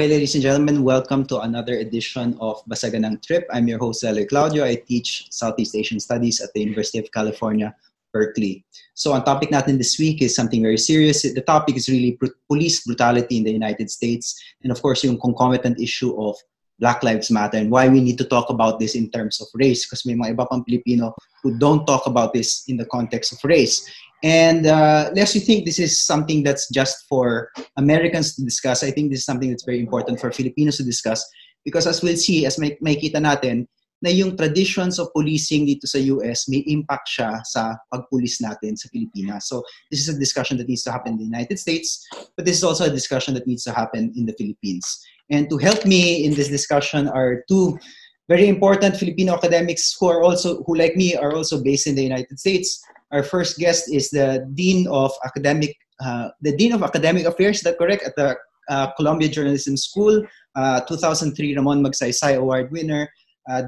Okay, ladies and gentlemen, welcome to another edition of Basagan ng Trip. I'm your host, Leloy Claudio. I teach Southeast Asian Studies at the University of California, Berkeley. So, on topic natin this week is something very serious. The topic is really police brutality in the United States, and of course, yung concomitant issue of Black Lives Matter and why we need to talk about this in terms of race, because may mga iba pang Pilipino who don't talk about this in the context of race. And lest you think this is something that's just for Americans to discuss, I think this is something that's very important for Filipinos to discuss because as we'll see, as makikita natin, na yung traditions of policing dito sa US may impact siya sa pagpulis natin sa Pilipinas. So this is a discussion that needs to happen in the United States, but this is also a discussion that needs to happen in the Philippines. And to help me in this discussion are two very important Filipino academics who are also, who like me, are also based in the United States. Our first guest is the Dean of Academic Affairs, is that correct, at the Columbia Journalism School, 2003 Ramon Magsaysay Award winner,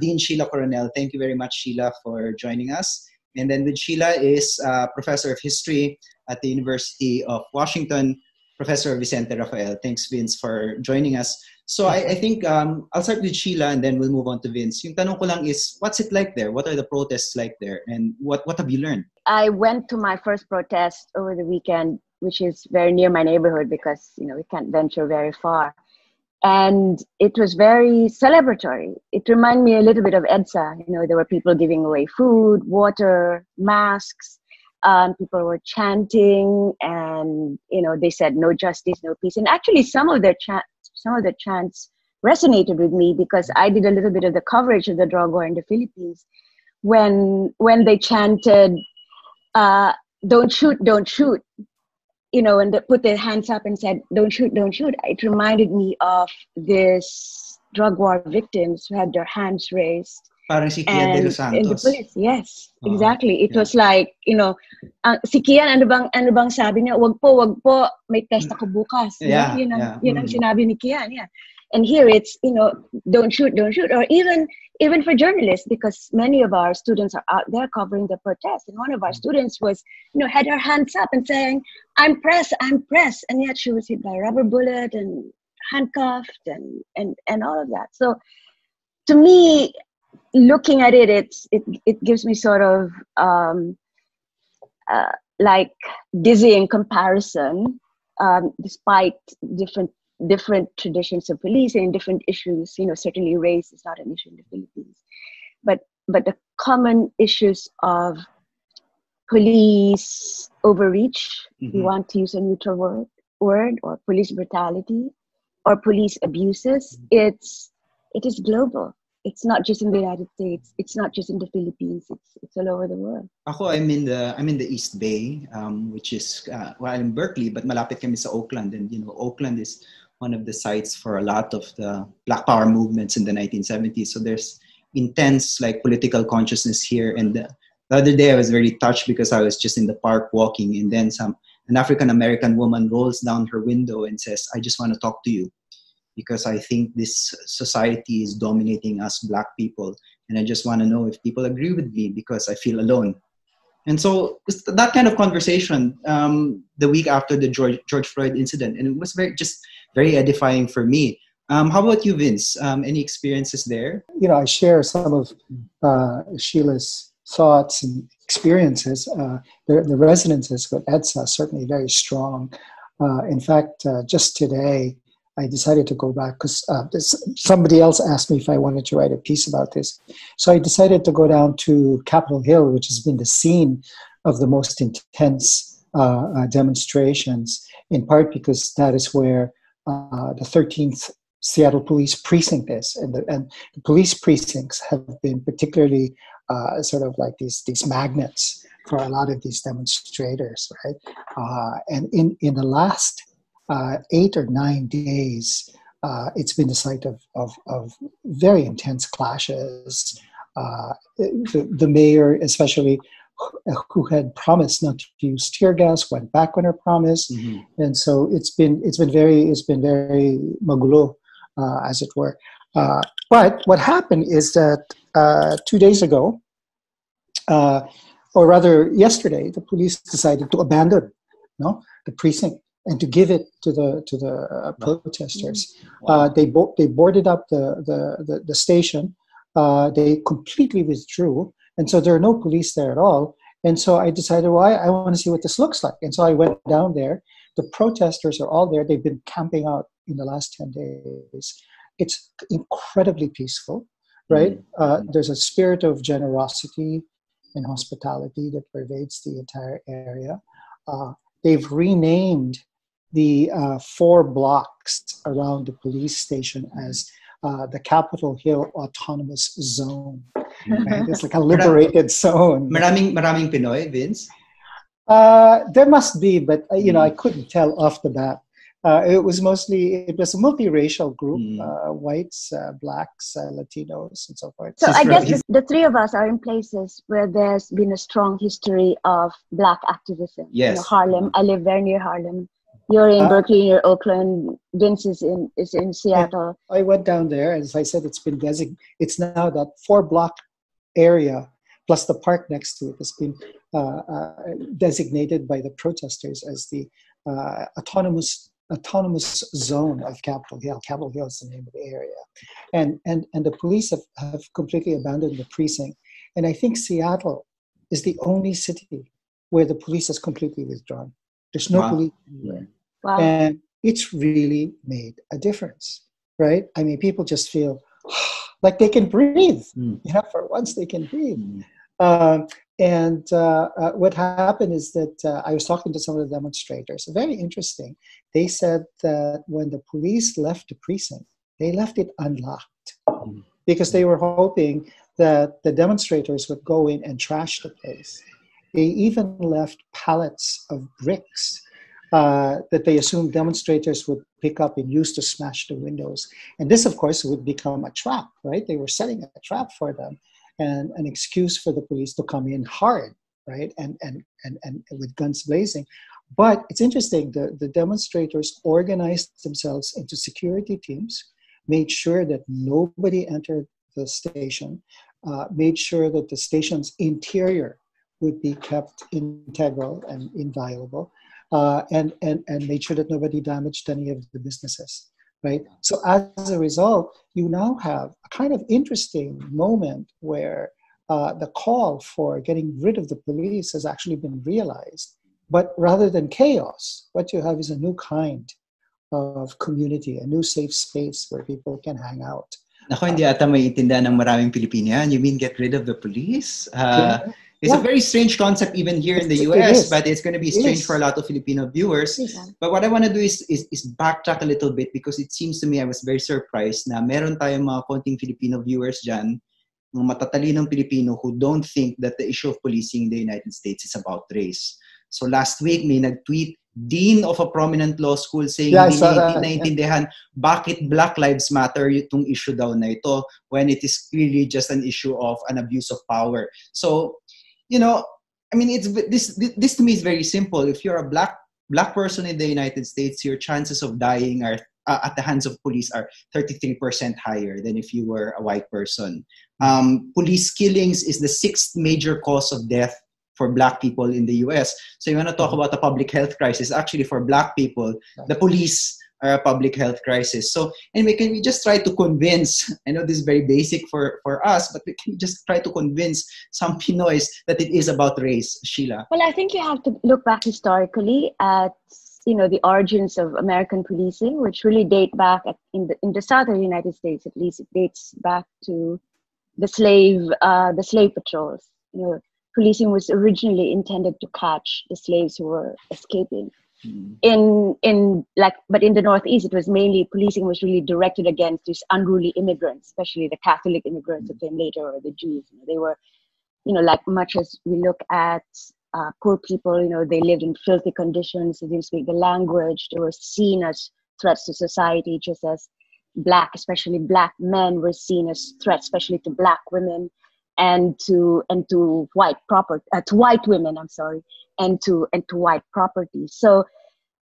Dean Sheila Coronel. Thank you very much, Sheila, for joining us. And then with Sheila is Professor of History at the University of Washington, Professor Vicente Rafael. Thanks, Vince, for joining us. So I think I'll start with Sheila and then we'll move on to Vince. Yung tanong ko lang is, what's it like there? What are the protests like there? And what have you learned? I went to my first protest over the weekend, which is very near my neighborhood because, you know, we can't venture very far. And it was very celebratory. It reminded me a little bit of EDSA. You know, there were people giving away food, water, masks. People were chanting, and you know, they said no justice, no peace. And actually, some of their chants resonated with me because I did a little bit of the coverage of the drug war in the Philippines. When they chanted, "Don't shoot, don't shoot," you know, and they put their hands up and said, "Don't shoot, don't shoot." It reminded me of this drug war victims who had their hands raised. Si Kian de los Santos. Yes, oh, exactly. It was like, you know, si Kian, ano bang sabi niya? Wag po, may test ako bukas. Yeah, you know, yun ang sinabi ni Kian, yeah. And here it's, you know, don't shoot, or even for journalists, because many of our students are out there covering the protest. And one of our students was, you know, had her hands up and saying, "I'm press, I'm press," and yet she was hit by a rubber bullet and handcuffed and all of that. So, to me, looking at it, it gives me sort of like dizzying comparison, despite different traditions of police and different issues. You know, certainly race is not an issue in the Philippines, but the common issues of police overreach, if you want to use a neutral word, or police brutality, or police abuses, it is global. It's not just in the United States. It's not just in the Philippines. It's all over the world. Ako, I'm in the East Bay, which is in Berkeley, but malapit kami sa Oakland, and you know, Oakland is one of the sites for a lot of the Black Power movements in the 1970s. So there's intense like political consciousness here. And the other day, I was very touched because I was just in the park walking, and then an African American woman rolls down her window and says, "I just want to talk to you, because I think this society is dominating us Black people. And I just want to know if people agree with me because I feel alone." And so that kind of conversation the week after the George Floyd incident, and it was very edifying for me. How about you, Vince? Any experiences there? You know, I share some of Sheila's thoughts and experiences. The resonances with EDSA certainly very strong. In fact, just today, I decided to go back because somebody else asked me if I wanted to write a piece about this. So I decided to go down to Capitol Hill, which has been the scene of the most intense demonstrations, in part because that is where the 13th Seattle police precinct is. And the police precincts have been particularly sort of like these magnets for a lot of these demonstrators, right? And in the last 8 or 9 days, it's been the site of very intense clashes. The mayor, especially, who had promised not to use tear gas, went back on her promise, and so it's been very magulo, as it were. But what happened is that 2 days ago, or rather yesterday, the police decided to abandon the precinct. and to give it to the protesters. Wow. They boarded up the station. They completely withdrew, and so there are no police there at all. And so I decided, well, I want to see what this looks like. And so I went down there. The protesters are all there. They've been camping out in the last 10 days. It's incredibly peaceful, right? Mm-hmm. There's a spirit of generosity and hospitality that pervades the entire area. They've renamed the 4 blocks around the police station as the Capitol Hill Autonomous Zone. Right? It's like a liberated zone. Maraming Pinoy, Vince? There must be, but you know, I couldn't tell off the bat. It was a multiracial group, whites, blacks, Latinos, and so forth. So I guess the three of us are in places where there's been a strong history of black activism. Yes. You know, Harlem, I live very near Harlem. You're in Berkeley, you're Oakland, Vince is in Seattle. I went down there, as I said, it's now that 4-block area, plus the park next to it, has been designated by the protesters as the autonomous zone of Capitol Hill. Capitol Hill is the name of the area. And the police have completely abandoned the precinct. And I think Seattle is the only city where the police has completely withdrawn. There's no police anywhere. Wow. And it's really made a difference, right? I mean, people just feel like they can breathe. Mm. You know, for once they can breathe. Mm. What happened is that I was talking to some of the demonstrators. Very interesting. They said that when the police left the precinct, they left it unlocked because they were hoping that the demonstrators would go in and trash the place. They even left pallets of bricks that they assumed demonstrators would pick up and use to smash the windows. And this, of course, would become a trap, right? They were setting a trap for them, and an excuse for the police to come in hard, right? And with guns blazing. But it's interesting, the demonstrators organized themselves into security teams, made sure that nobody entered the station, made sure that the station's interior would be kept integral and inviolable, and made sure that nobody damaged any of the businesses, right? So as a result, you now have a kind of interesting moment where the call for getting rid of the police has actually been realized. But rather than chaos, what you have is a new kind of community, a new safe space where people can hang out. Naku, hindi ata maiintindihan ng maraming Pilipino yan. You mean get rid of the police? Yeah. It's a very strange concept even here in the US, but it's going to be strange for a lot of Filipino viewers. But what I want to do is backtrack a little bit, because it seems to me, I was very surprised na meron tayong mga konting Filipino viewers dyan, mga matatalinong Pilipino who don't think that the issue of policing in the United States is about race. So last week, may nag-tweet dean of a prominent law school saying hindi naintindihan bakit Black Lives Matter itong issue daw na ito when it is clearly just an issue of an abuse of power. So, you know, I mean, it's this to me is very simple. If you're a black person in the United States, your chances of dying are at the hands of police are 33% higher than if you were a white person. Police killings is the 6th major cause of death for black people in the US. So you want to talk about a public health crisis. Actually, for black people, the police are a public health crisis. So anyway, can we just try to convince, I know this is very basic for us, but we can just try to convince some Pinoys that it is about race, Sheila? Well, I think you have to look back historically at, you know, the origins of American policing, which really date back in the South of the United States, at least it dates back to the slave patrols. You know, policing was originally intended to catch the slaves who were escaping. But in the Northeast, it was mainly policing was really directed against these unruly immigrants, especially the Catholic immigrants that came later, or the Jews. They were, you know, like much as we look at poor people, you know, they lived in filthy conditions, they didn't speak the language, they were seen as threats to society, just as black, especially black men, were seen as threats, especially to black women and to white property, to white women. I'm sorry. And to white property. So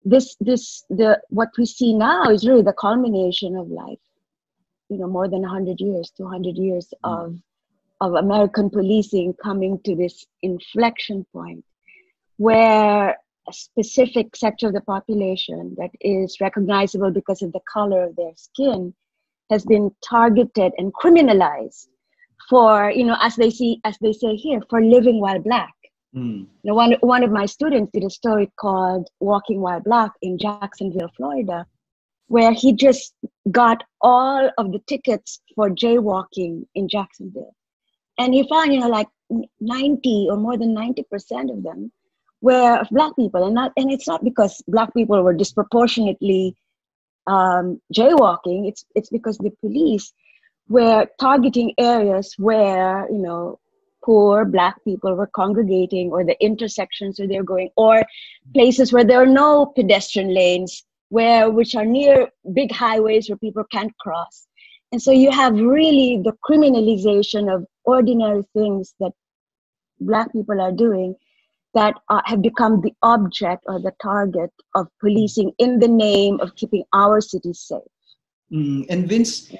what we see now is really the culmination of, like, you know, more than 100 years, 200 years of American policing coming to this inflection point where a specific sector of the population that is recognizable because of the color of their skin has been targeted and criminalized for, you know, as they say here, for living while black. Mm. Now, one of my students did a story called Walking While Black in Jacksonville, Florida, where he just got all of the tickets for jaywalking in Jacksonville. And he found, you know, like 90 or more than 90% of them were of black people. And it's not because black people were disproportionately jaywalking. It's because the police were targeting areas where, you know, poor black people were congregating, or the intersections where they're going, or places where there are no pedestrian lanes, which are near big highways where people can't cross. And so you have really the criminalization of ordinary things that black people are doing that have become the object or the target of policing in the name of keeping our cities safe. And Vince,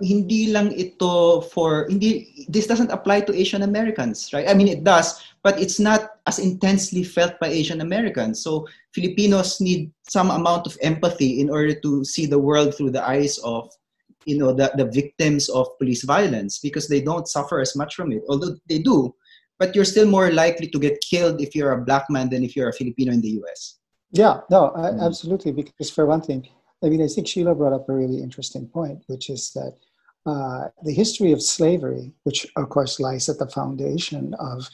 hindi lang ito for, this doesn't apply to Asian Americans, right? I mean, it does, but it's not as intensely felt by Asian Americans. So Filipinos need some amount of empathy in order to see the world through the eyes of, you know, the victims of police violence, because they don't suffer as much from it, although they do, but you're still more likely to get killed if you're a black man than if you're a Filipino in the US. Yeah, no, absolutely, because for one thing, I mean, I think Sheila brought up a really interesting point, which is that the history of slavery, which of course lies at the foundation of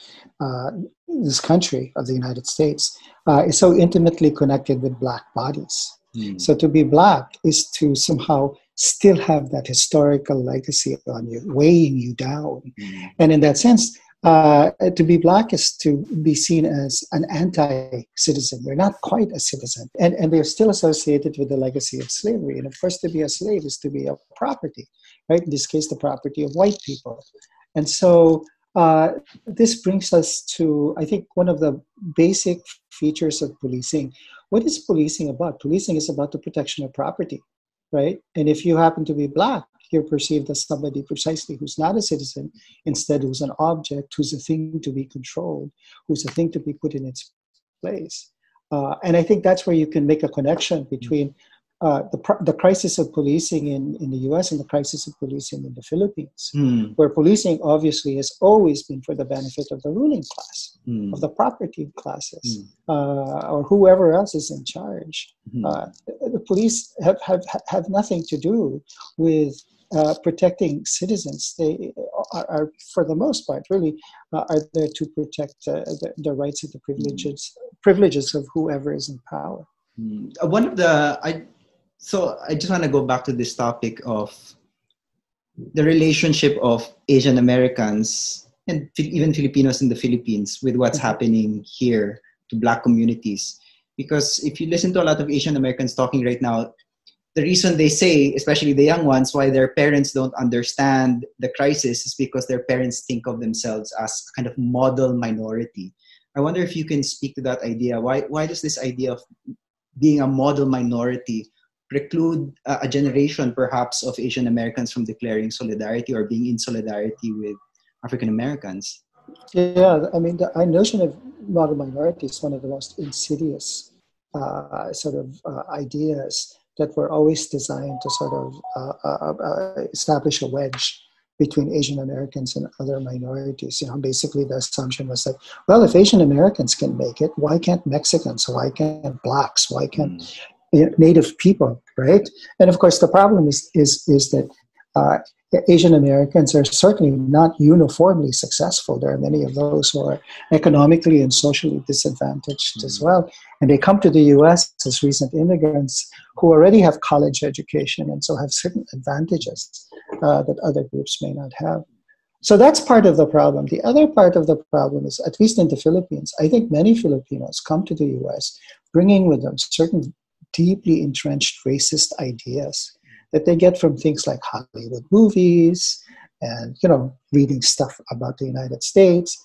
this country, of the United States, is so intimately connected with black bodies. Mm. So to be black is to somehow still have that historical legacy on you, weighing you down. Mm. And in that sense, to be black is to be seen as an anti-citizen. You're not quite a citizen. And they're still associated with the legacy of slavery. And of course, to be a slave is to be a property, right? In this case, the property of white people. And so this brings us to, I think, one of the basic features of policing. What is policing about? Policing is about the protection of property, right? And if you happen to be black, you're perceived as somebody precisely who's not a citizen, instead who's an object, who's a thing to be controlled, who's a thing to be put in its place. And I think that's where you can make a connection between the crisis of policing in the US and the crisis of policing in the Philippines, where policing obviously has always been for the benefit of the ruling class, of the property classes, or whoever else is in charge. The police have nothing to do with protecting citizens. They are, for the most part, really are there to protect the rights and the privileges of whoever is in power. One of the, I just want to go back to this topic of the relationship of Asian Americans and even Filipinos in the Philippines with what's happening here to black communities. Because if you listen to a lot of Asian Americans talking right now, the reason they say, especially the young ones, why their parents don't understand the crisis is because their parents think of themselves as kind of model minority. I wonder if you can speak to that idea. Why does this idea of being a model minority preclude a generation, perhaps, of Asian Americans from declaring solidarity or being in solidarity with African Americans? Yeah, I mean, the notion of model minority is one of the most insidious ideas that were always designed to sort of establish a wedge between Asian Americans and other minorities. You know, basically the assumption was that, well, if Asian Americans can make it, why can't Mexicans? Why can't blacks? Why can't Native people, right? And of course, the problem is that Asian Americans are certainly not uniformly successful. There are many of those who are economically and socially disadvantaged as well. And they come to the US as recent immigrants who already have college education and so have certain advantages that other groups may not have. So that's part of the problem. The other part of the problem is, at least in the Philippines, I think many Filipinos come to the US bringing with them certain deeply entrenched racist ideas that they get from things like Hollywood movies and, you know, reading stuff about the United States.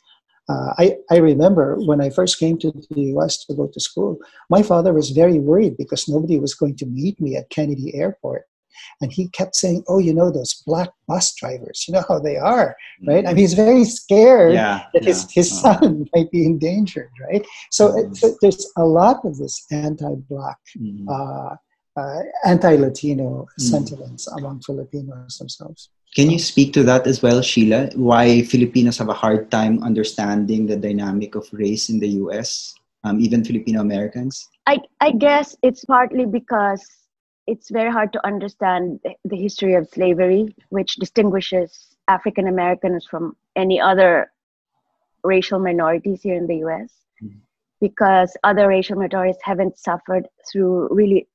I remember when I first came to the U.S. to go to school, my father was very worried because nobody was going to meet me at Kennedy Airport And he kept saying, oh, you know, those black bus drivers, you know how they are, right? I mean, he's very scared that his son might be endangered, right? So there's a lot of this anti-black, anti-Latino sentiments among Filipinos themselves. Can you speak to that as well, Sheila? Why Filipinos have a hard time understanding the dynamic of race in the U.S., even Filipino Americans? I guess it's partly because it's very hard to understand the history of slavery, which distinguishes African Americans from any other racial minorities here in the U.S., because other racial minorities haven't suffered through really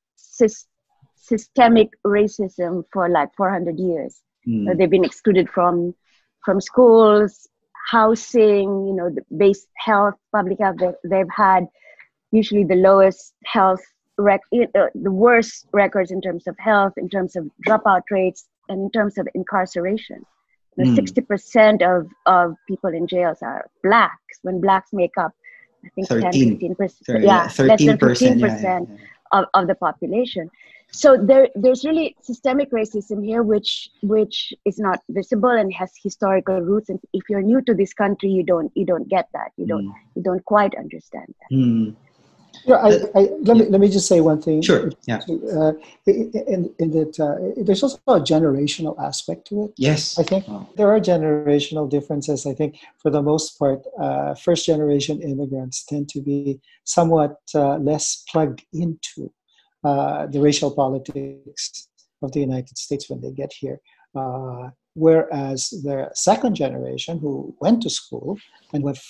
systemic racism for like 400 years. They've been excluded from schools, housing, you know, the base health, public health. They've had usually the lowest health, the worst records in terms of health, in terms of dropout rates, and in terms of incarceration. 60% of people in jails are blacks, when blacks make up, I think, 10-15%. Yeah, 13% of the population. So there's really systemic racism here, which is not visible and has historical roots. And if you're new to this country, you don't get that. You don't quite understand that. Yeah, let me just say one thing. Sure. Yeah. In that there's also a generational aspect to it. Yes. I think there are generational differences. I think for the most part, first generation immigrants tend to be somewhat less plugged into the racial politics of the United States when they get here. Whereas the second generation who went to school and with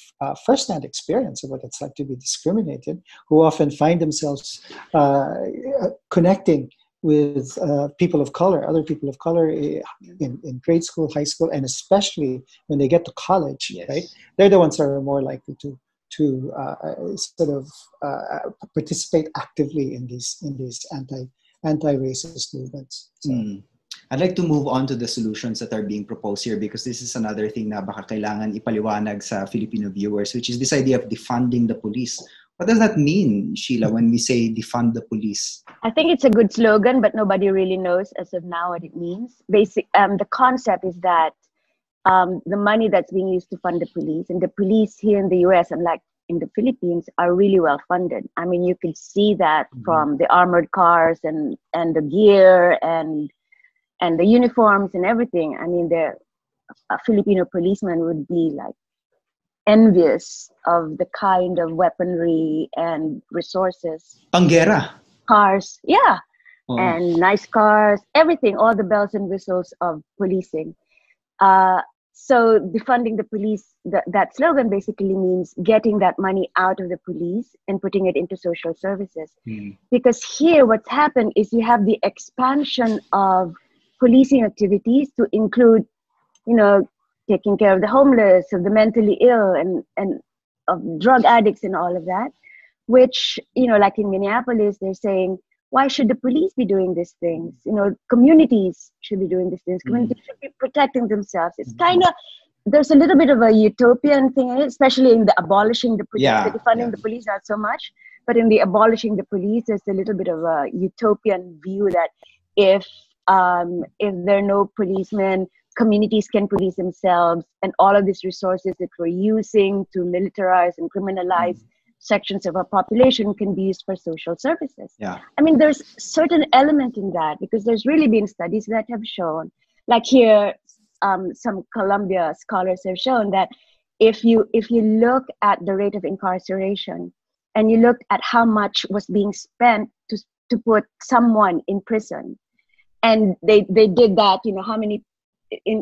first-hand experience of what it's like to be discriminated, who often find themselves connecting with people of color, other people of color in grade school, high school, and especially when they get to college, right? They're the ones that are more likely to sort of participate actively in these anti-racist movements. So. I'd like to move on to the solutions that are being proposed here, because this is another thing na baka kailangan ipaliwanag sa Filipino viewers, which is this idea of defunding the police. What does that mean, Sheila, when we say defund the police? I think it's a good slogan, but nobody really knows as of now what it means. The concept is that the money that's being used to fund the police, and the police here in the U.S., unlike in the Philippines, are really well funded. I mean, you could see that from the armored cars and the gear and the uniforms and everything. I mean, a Filipino policeman would be like envious of the kind of weaponry and resources. Panggera. Cars, yeah. Oh. And nice cars, everything, all the bells and whistles of policing. So defunding the police, that slogan basically means getting that money out of the police and putting it into social services. Because here what's happened is you have the expansion of policing activities to include, you know, taking care of the homeless, of the mentally ill, and of drug addicts and all of that, which, you know, like in Minneapolis, they're saying, why should the police be doing these things? You know, communities should be doing these things. Communities should be protecting themselves. It's kind of, there's a little bit of a utopian thing, especially in the abolishing the police, defunding the police, not so much. But in the abolishing the police, there's a little bit of a utopian view that if there are no policemen, communities can police themselves, and all of these resources that we're using to militarize and criminalize sections of our population can be used for social services. Yeah. I mean, there's certain element in that, because there's really been studies that have shown, like here, some Columbia scholars have shown that if you look at the rate of incarceration and you look at how much was being spent to put someone in prison, and they did that, you know, how many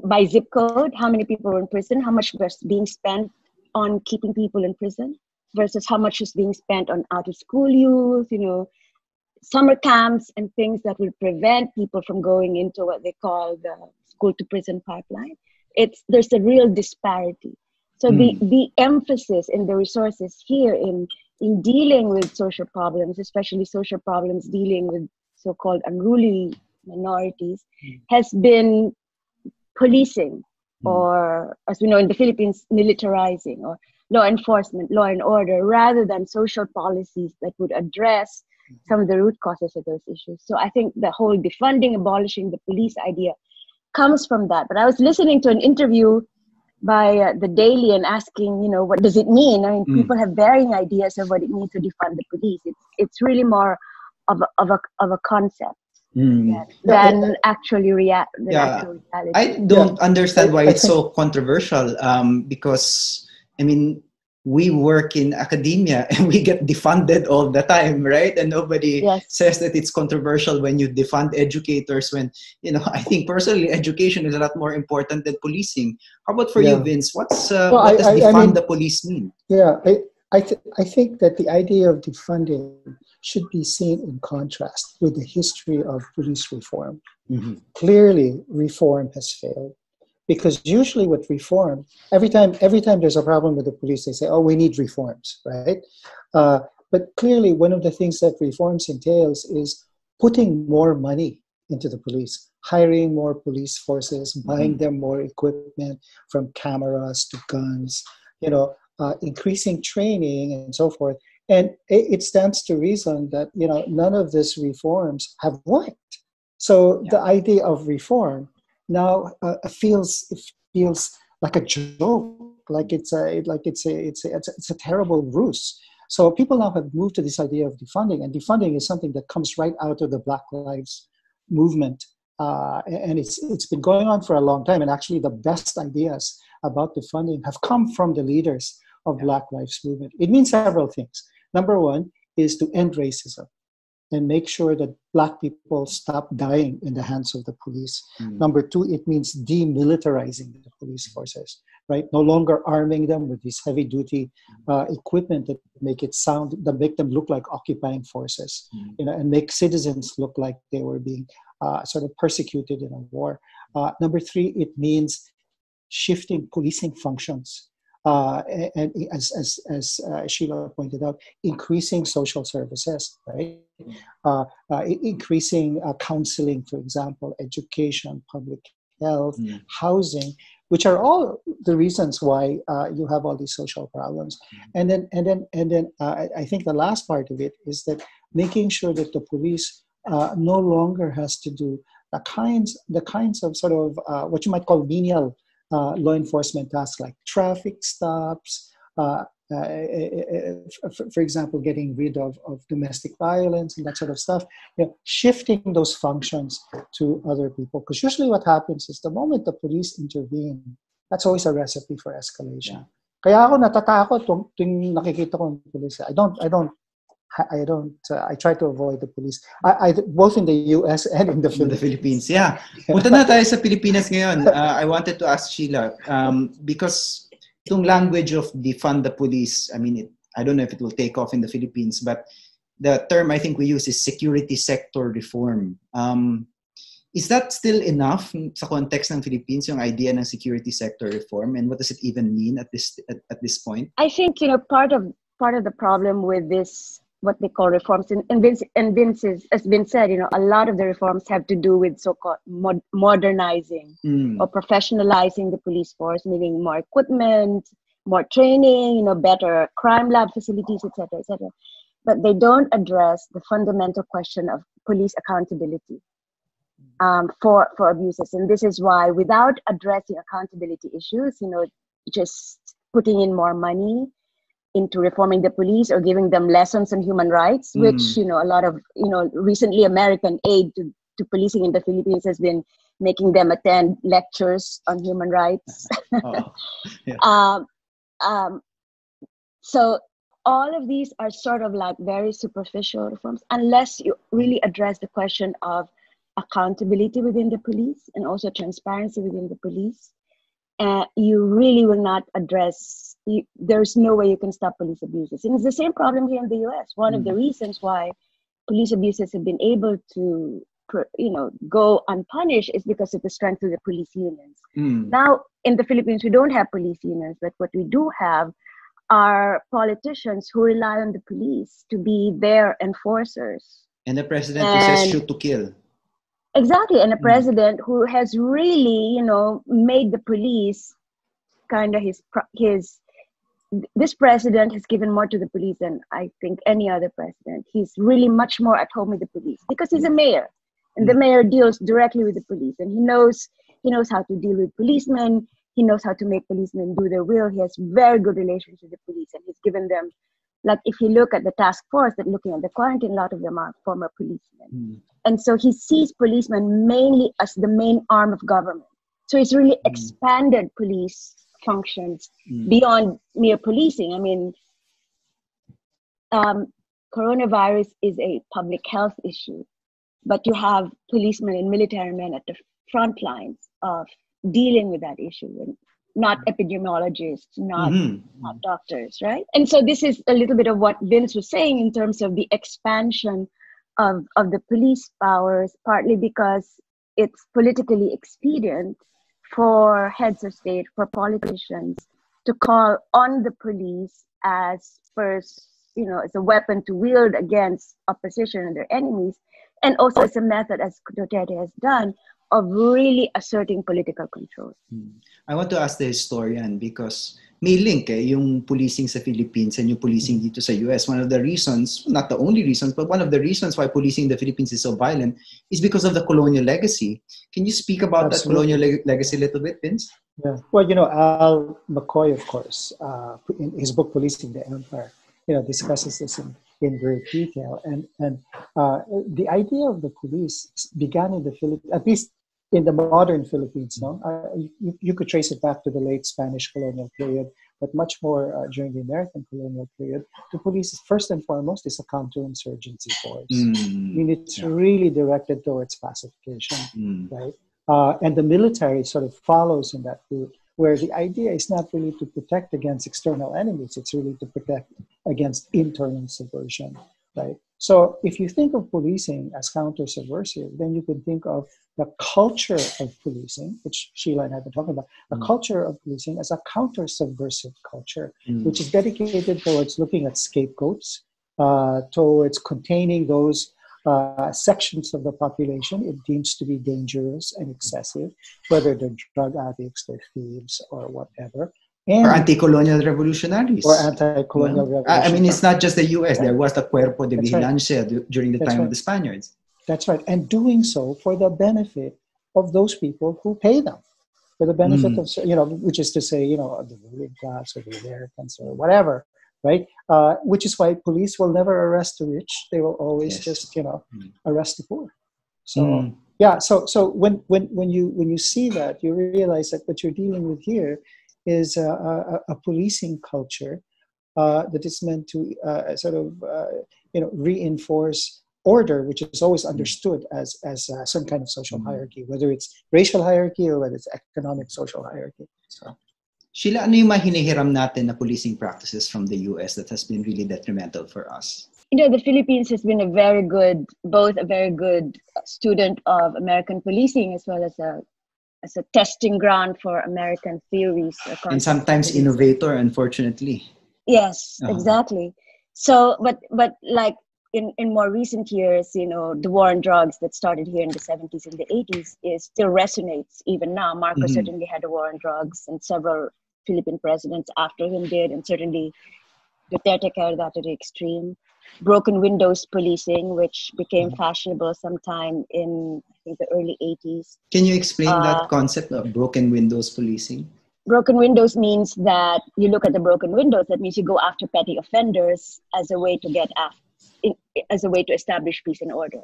by zip code, how many people were in prison, how much was being spent on keeping people in prison, versus how much is being spent on out-of-school youth, you know, summer camps and things that will prevent people from going into what they call the school-to-prison pipeline. There's a real disparity. So the emphasis in the resources here in dealing with social problems, especially social problems dealing with so-called unruly minorities, has been policing, or, as we know in the Philippines, militarizing, or law enforcement, law and order, rather than social policies that would address some of the root causes of those issues. So I think the whole defunding, abolishing the police idea comes from that. But I was listening to an interview by The Daily and asking, you know, what does it mean? I mean, people have varying ideas of what it means to defund the police. It's really more of a concept than actually actual reality. I don't understand why it's so controversial because, I mean, we work in academia and we get defunded all the time, right? And nobody says that it's controversial when you defund educators when, you know, I think personally education is a lot more important than policing. How about for you, Vince? What does defund the police mean? Yeah, I think that the idea of defunding should be seen in contrast with the history of police reform. Mm-hmm. Clearly, reform has failed. Because usually with reform, every time there's a problem with the police, they say, oh, we need reforms, right? But clearly, one of the things that reforms entails is putting more money into the police, hiring more police forces, buying them more equipment, from cameras to guns, you know, increasing training and so forth. And it stands to reason that, you know, none of these reforms have worked. So the idea of reform now feels like a joke, like it's a terrible ruse. So people now have moved to this idea of defunding, and defunding is something that comes right out of the Black Lives movement, and it's been going on for a long time. And actually, the best ideas about defunding have come from the leaders of Black Lives movement. It means several things. Number one is to end racism and make sure that Black people stop dying in the hands of the police. Mm-hmm. Number two, it means demilitarizing the police forces, right? No longer arming them with this heavy-duty equipment that make them look like occupying forces, you know, and make citizens look like they were being sort of persecuted in a war. Number three, it means shifting policing functions. And as Sheila pointed out, increasing social services, right? Increasing counseling, for example, education, public health, housing, which are all the reasons why you have all these social problems. And then I think the last part of it is that making sure that the police no longer has to do the kinds of what you might call menial law enforcement tasks like traffic stops, for example, getting rid of domestic violence and that sort of stuff, you know, shifting those functions to other people. Because usually what happens is the moment the police intervene, that's always a recipe for escalation. Yeah. Kaya ako natatakot tuwing nakikita ko ng police. I try to avoid the police. I both in the U.S. and in the Philippines. Yeah. Punta na tayo sa Pilipinas ngayon. I wanted to ask Sheila because itong language of defund the police, I mean, I don't know if it will take off in the Philippines, but the term I think we use is security sector reform. Is that still enough sa context ng Philippines, yung idea ng security sector reform, and what does it even mean at this point? I think, you know, part of the problem with this, what they call reforms, and Vince has been said, you know, a lot of the reforms have to do with so-called modernizing or professionalizing the police force, meaning more equipment, more training, you know, better crime lab facilities, etc. But they don't address the fundamental question of police accountability for abuses, and this is why, without addressing accountability issues, you know, just putting in more money into reforming the police or giving them lessons on human rights, which, you know, a lot of, you know, recently American aid to policing in the Philippines has been making them attend lectures on human rights. So all of these are sort of like very superficial reforms, unless you really address the question of accountability within the police and also transparency within the police. You really will not address, there's no way you can stop police abuses. And it's the same problem here in the U.S. One of the reasons why police abuses have been able to, you know, go unpunished is because of the strength of the police unions. Now, in the Philippines, we don't have police unions, but what we do have are politicians who rely on the police to be their enforcers. And the president who says shoot to kill. Exactly, and a president who has really, you know, made the police kind of his this president has given more to the police than I think any other president. He's really much more at home with the police because he's a mayor, and the mayor deals directly with the police, and he knows how to deal with policemen. He knows how to make policemen do their will. He has very good relations with the police, and he's given them, like, if you look at the task force that looking at the quarantine, a lot of them are former policemen. And so he sees policemen mainly as the main arm of government. So he's really expanded police functions beyond mere policing. I mean, coronavirus is a public health issue, but you have policemen and military men at the front lines of dealing with that issue, and not epidemiologists, not doctors, right? And so this is a little bit of what Vince was saying in terms of the expansion of the police powers, partly because it's politically expedient for heads of state, for politicians to call on the police as first, you know, as a weapon to wield against opposition and their enemies, and also as a method, as Duterte has done, of really asserting political control. I want to ask the historian because may link yung policing sa Philippines and yung policing dito sa US. One of the reasons, not the only reasons, but one of the reasons why policing in the Philippines is so violent is because of the colonial legacy. Can you speak about Absolutely. That colonial legacy a little bit, Vince? Yeah. Well, you know, Al McCoy, of course, in his book, Policing the Empire, you know, discusses this in great detail. And the idea of the police began in the Philippines, at least in the modern Philippines, no? You could trace it back to the late Spanish colonial period, but much more during the American colonial period. The police, first and foremost, is a counterinsurgency force. I mean, it's really directed towards pacification, right? And the military sort of follows in that route, where the idea is not really to protect against external enemies, it's really to protect against internal subversion, right? So if you think of policing as counter-subversive, then you could think of the culture of policing, which Sheila and I have been talking about, the culture of policing as a counter-subversive culture, which is dedicated towards looking at scapegoats, towards containing those sections of the population it deems to be dangerous and excessive, whether they're drug addicts, they're thieves, or whatever. And or anti-colonial revolutionaries. Or anti-colonial revolutionaries. I mean, it's not just the U.S. Right. There was the Cuerpo de Vigilancia during the time of the Spaniards. That's right. And doing so for the benefit of those people who pay them. For the benefit of, you know, which is to say, you know, the ruling class or the Americans or whatever, right? Which is why police will never arrest the rich. They will always just, you know, arrest the poor. So, yeah. So when you see that, you realize that what you're dealing with here is a policing culture that is meant to sort of you know, reinforce order, which is always understood as some kind of social hierarchy, whether it's racial hierarchy or whether it's economic social hierarchy. So, Sheila, ano yung mahinihiram natin na policing practices from the U.S. that has been really detrimental for us? You know, the Philippines has been a very good student of American policing, as well as a testing ground for American theories. And sometimes innovator, unfortunately. Yes, exactly. So, but like in more recent years, you know, the war on drugs that started here in the 70s and the 80s still resonates even now. Marcos certainly had a war on drugs, and several Philippine presidents after him did, and certainly Duterte carried that to the extreme. Broken windows policing, which became fashionable sometime in, I think, the early 80s. Can you explain that concept of broken windows policing? Broken windows means that you look at the broken windows. That means you go after petty offenders as a way to establish peace and order.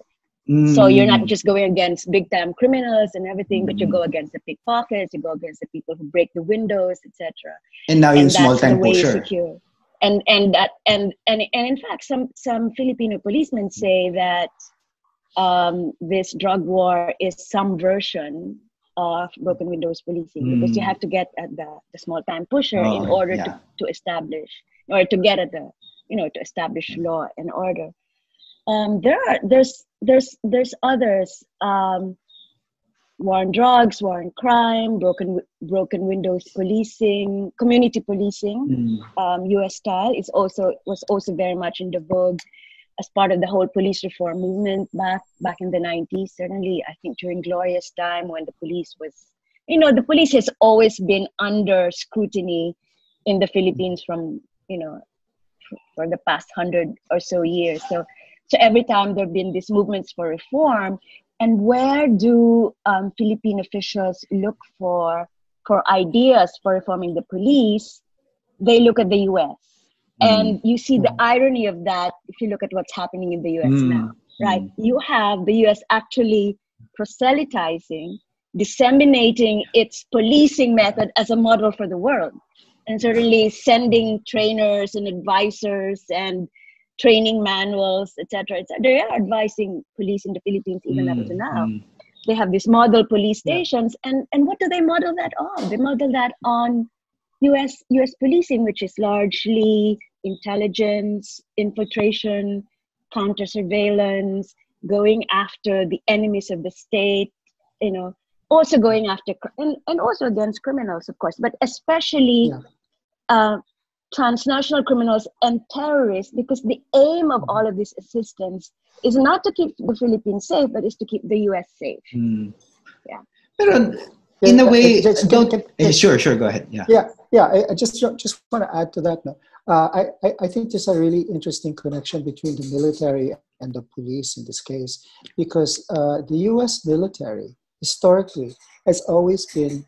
So you're not just going against big-time criminals and everything, but you go against the pickpockets, you go against the people who break the windows, etc. And now you're small-time pusher. And in fact, some Filipino policemen say that this drug war is some version of broken windows policing, because you have to get at the small time pusher in order to establish law and order. There's others. War on drugs, war on crime, broken windows policing, community policing, U.S. style was also very much in the vogue as part of the whole police reform movement back in the 90s. Certainly, I think during Gloria's time, when the police has always been under scrutiny in the Philippines from, you know, for the past 100 or so years. So every time there have been these movements for reform, and where do Philippine officials look for ideas for reforming the police? They look at the U.S. And you see the irony of that if you look at what's happening in the U.S. now, right? You have the U.S. actually proselytizing, disseminating its policing method as a model for the world, and certainly sending trainers and advisors and training manuals, etc., etc. They are advising police in the Philippines even up to now. They have these model police stations, and what do they model that on? They model that on U.S. policing, which is largely intelligence, infiltration, counter-surveillance, going after the enemies of the state, you know, also going after, and also against criminals, of course, but especially transnational criminals and terrorists, because the aim of all of this assistance is not to keep the Philippines safe, but is to keep the U.S. safe. Yeah. Pero in a way, sure, go ahead. Yeah. I just want to add to that. I think there's a really interesting connection between the military and the police in this case, because the U.S. military historically has always been,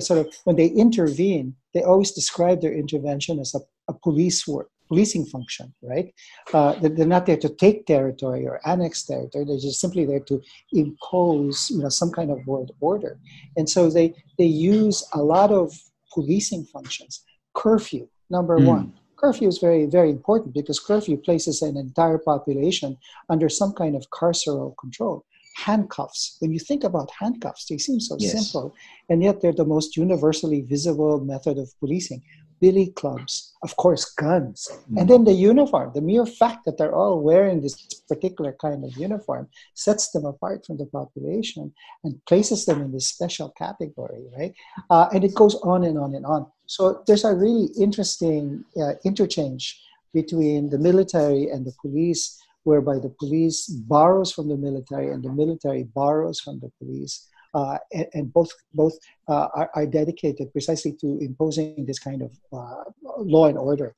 sort of when they intervene, they always describe their intervention as a police work, policing function, right? They're not there to take territory or annex territory. They're just simply there to impose, you know, some kind of world order. And so they use a lot of policing functions. Curfew, number one. Curfew is very, very important because curfew places an entire population under some kind of carceral control. Handcuffs. When you think about handcuffs, they seem so simple, and yet they're the most universally visible method of policing. Billy clubs, of course, guns, and then the uniform. The mere fact that they're all wearing this particular kind of uniform sets them apart from the population and places them in this special category, right? And it goes on and on and on. So there's a really interesting interchange between the military and the police, whereby the police borrows from the military and the military borrows from the police, and both are dedicated precisely to imposing this kind of law and order,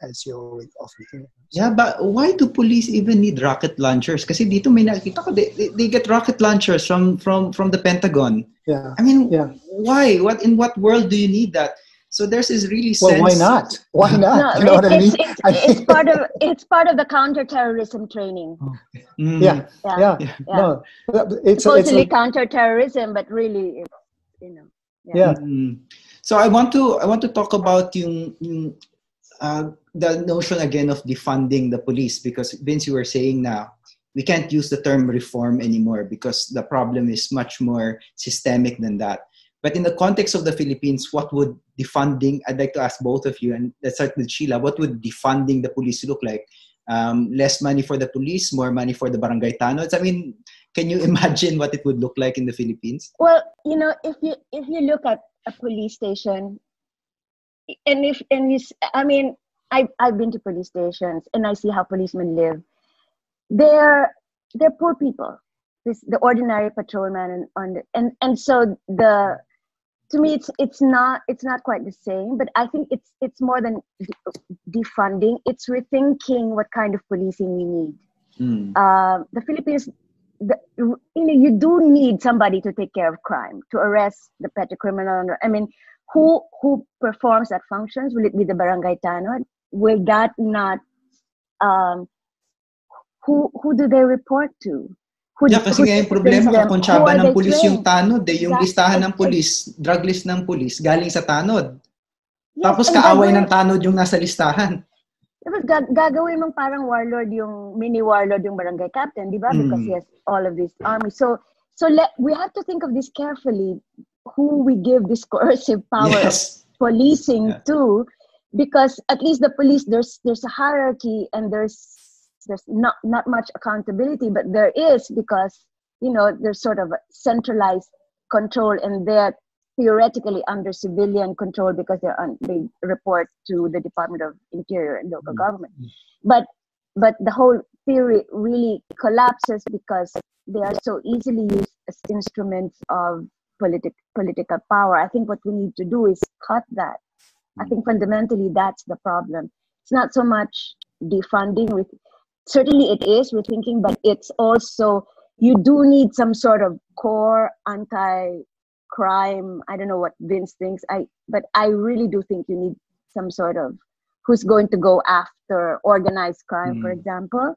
as you often hear. Yeah, but why do police even need rocket launchers? Kasi dito may nakita ko, they get rocket launchers from the Pentagon. Yeah. I mean, why? What in what world do you need that? So there's this really sense. Well, why not? Why not? No, you know what I mean? It's part of the counterterrorism training. No, it's supposedly counterterrorism, but really, you know. So I want to talk about the notion again of defunding the police, because Vince, you were saying now we can't use the term reform anymore because the problem is much more systemic than that. But in the context of the Philippines, what would defunding, I'd like to ask both of you, and let's start with Sheila, what would defunding the police look like? Less money for the police, more money for the barangay tanods? I mean, can you imagine what it would look like in the Philippines? Well, you know, if you look at a police station, I've been to police stations and I see how policemen live. They're poor people, the ordinary patrolman, and so the. To me, it's not quite the same, but I think it's more than defunding. It's rethinking what kind of policing we need. The Philippines, you know, you do need somebody to take care of crime, to arrest the petty criminal. I mean, who performs that functions? Will it be the barangay tanod? Will that not? Who do they report to? Kasi nga yung problema, kaponsyaba ng pulis yung tanod, yung listahan ng pulis, drug list ng pulis, galing sa tanod. Tapos kaaway ng tanod yung nasa listahan. Tapos gagawin mong parang warlord yung, mini-warlord yung barangay captain, di ba? Because he has all of this army. So we have to think of this carefully, who we give this coercive power of policing to, because at least the police, there's a hierarchy and there's not much accountability, but there is, because, you know, there's sort of centralized control and they're theoretically under civilian control because they report to the Department of Interior and local government. But the whole theory really collapses because they are so easily used as instruments of political power. I think what we need to do is cut that I think fundamentally that's the problem. It's not so much defunding, with certainly it is rethinking, but it's also you do need some sort of core anti-crime. I don't know what Vince thinks, but I really do think you need some sort of who's going to go after organized crime, for example.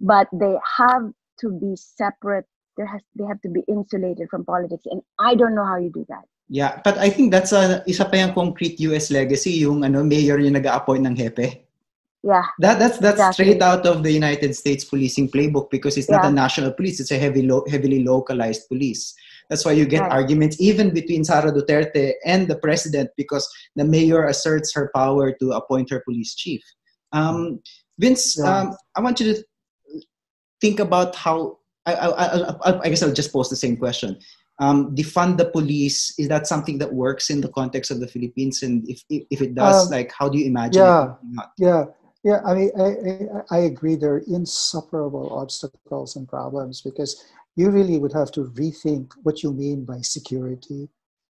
But they have to be separate. They have to be insulated from politics. And I don't know how you do that. Yeah, but I think that's isa pa yung concrete US legacy, yung mayor yung nag-a-appoint ng hepe. Yeah. That's exactly. Straight out of the United States policing playbook, because it's not a national police, it's a heavily localized police. That's why you get arguments even between Sara Duterte and the president, because the mayor asserts her power to appoint her police chief. Vince, I want you to think about how, I guess I'll just pose the same question. Defund the police, is that something that works in the context of the Philippines? And if it does, like, how do you imagine it? Yeah, I mean, I agree there are insuperable obstacles and problems, because you really would have to rethink what you mean by security,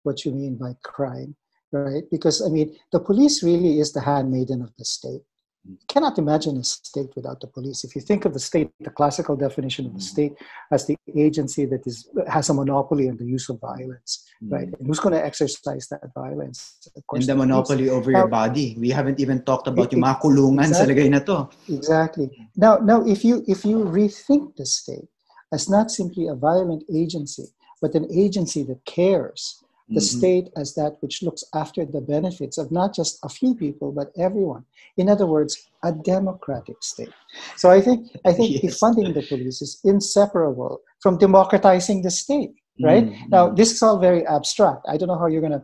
what you mean by crime, right? Because, I mean, the police really is the handmaiden of the state. You cannot imagine a state without the police. If you think of the state, the classical definition of the state as the agency that has a monopoly on the use of violence, right? And who's going to exercise that violence? Of course, and the monopoly over your body. We haven't even talked about yung mga kulungan sa lagay na to. Exactly. Now, if you rethink the state as not simply a violent agency, but an agency that cares, the state as that which looks after the benefits of not just a few people, but everyone. In other words, a democratic state. So I think defunding the police is inseparable from democratizing the state, right? Now, this is all very abstract. I don't know how you're going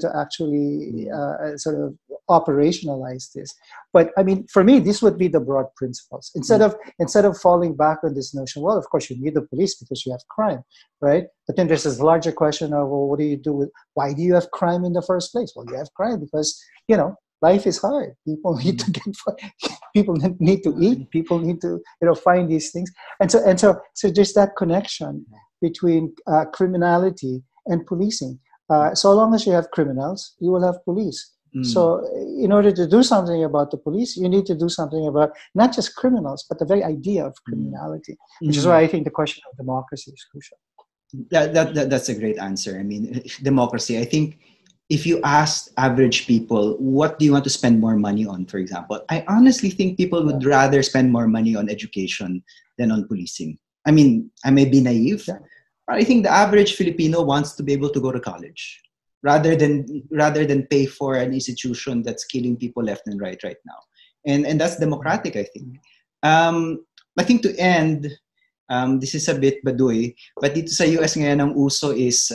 to actually sort of operationalize this. But I mean, for me, this would be the broad principles. Instead of falling back on this notion, well, of course, you need the police because you have crime, right? But then there's this larger question of, well, what do you do with? Why do you have crime in the first place? Well, you have crime because life is hard. People need to get. People need to eat. People need to find these things. And so there's that connection between criminality and policing. So long as you have criminals, you will have police. So in order to do something about the police, you need to do something about not just criminals, but the very idea of criminality, which is why I think the question of democracy is crucial. That's a great answer. I mean, democracy, I think if you asked average people, what do you want to spend more money on, for example, I honestly think people would rather spend more money on education than on policing. I mean, I may be naive. Yeah. I think the average Filipino wants to be able to go to college rather than pay for an institution that's killing people left and right now. And that's democratic, I think. I think to end, this is a bit baduy, but dito sa US ngayon ang uso is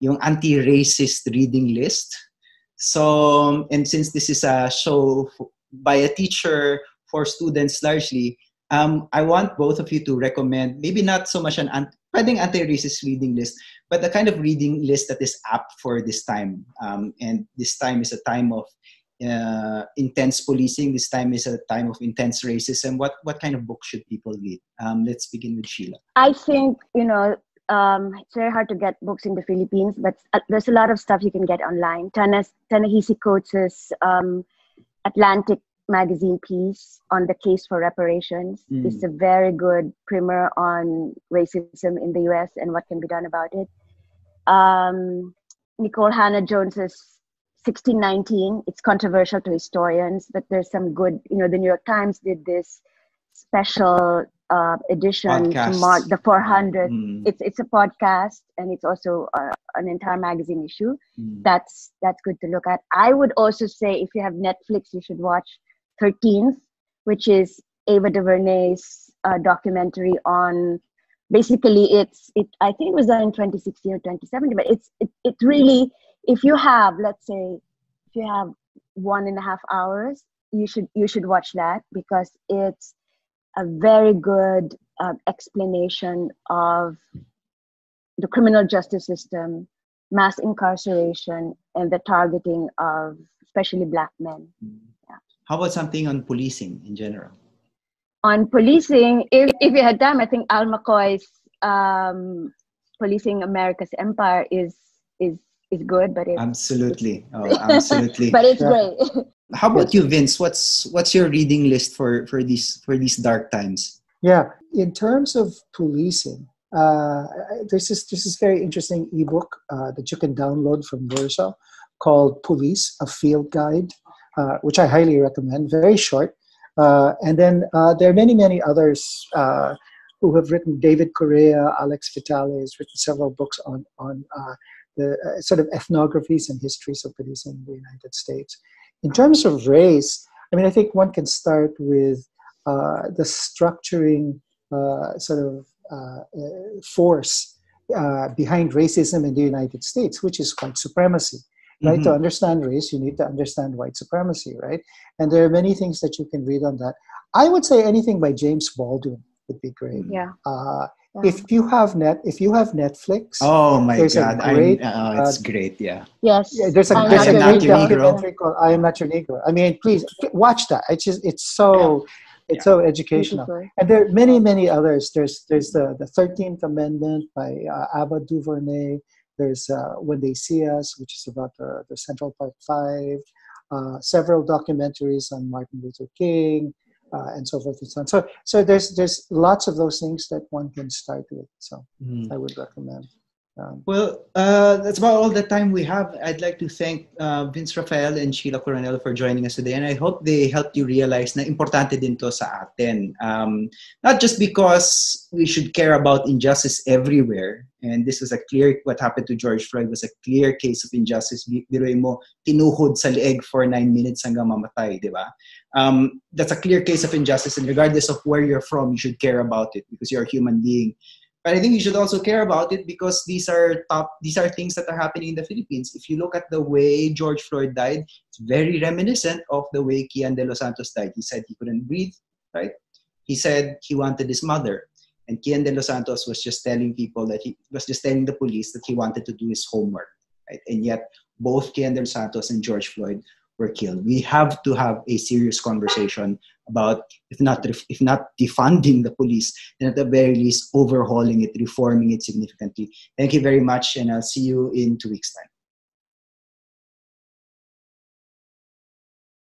yung anti-racist reading list. So, and since this is a show by a teacher for students largely, I want both of you to recommend, maybe not so much an anti-racist reading list, but the kind of reading list that is apt for this time. And this time is a time of intense policing. This time is a time of intense racism. What kind of book should people read? Let's begin with Sheila. I think, it's very hard to get books in the Philippines, but there's a lot of stuff you can get online. Ta-Nehisi Coates' Atlantic magazine piece on the case for reparations is a very good primer on racism in the US and what can be done about it. Nicole Hannah-Jones's 1619, it's controversial to historians, but there's some good, the New York Times did this special edition to mark the 400th. It's a podcast, and it's also an entire magazine issue. That's good to look at. I would also say if you have Netflix, you should watch 13th, which is Ava DuVernay's documentary on, basically I think it was done in 2016 or 2017, but it really, if you have, let's say, if you have 1.5 hours, you should watch that, because it's a very good explanation of the criminal justice system, mass incarceration, and the targeting of especially Black men. How about something on policing in general? On policing, if you had time, I think Al McCoy's Policing America's Empire is is good, but it's... Absolutely. Oh, absolutely. But it's great. How about you, Vince? What's your reading list for these dark times? Yeah. In terms of policing, there's this very interesting ebook that you can download from Verso called Police, A Field Guide, which I highly recommend. Very short. And then there are many others who have written. David Correa, Alex Vitale has written several books on the sort of ethnographies and histories of policing in the United States. In terms of race, I mean, I think one can start with the structuring force behind racism in the United States, which is white supremacy. Right? Mm-hmm. To understand race, you need to understand white supremacy, right? And there are many things that you can read on that. I would say anything by James Baldwin would be great. Yeah. If you have Netflix, oh my God, it's great. Yeah. Yes. Yeah, there's a great documentary called "I Am Not Your Negro." I mean, please watch that. It's so educational. And there are many others. There's the 13th Amendment by Ava DuVernay. There's When They See Us, which is about the Central Park Five. Several documentaries on Martin Luther King. And so forth and so on. So there's lots of those things that one can start with. So I would recommend. That's about all the time we have. I'd like to thank Vince Rafael and Sheila Coronel for joining us today. And I hope they helped you realize na importante din to sa atin. Not just because we should care about injustice everywhere. And this was what happened to George Floyd was a clear case of injustice. Biruin mo, tinuhod sa leeg for 9 minutes hanggang mamatay, di ba? That's a clear case of injustice. And regardless of where you're from, you should care about it because you're a human being. But I think you should also care about it because these are things that are happening in the Philippines. If you look at the way George Floyd died, it's very reminiscent of the way Kian de los Santos died. He said he couldn't breathe, right? He said he wanted his mother. And Kian de los Santos was just telling people that he was just telling the police that he wanted to do his homework, right? And yet both Kian de los Santos and George Floyd were killed. We have to have a serious conversation about if not defunding the police, then at the very least overhauling it, reforming it significantly. Thank you very much, and I'll see you in 2 weeks' time.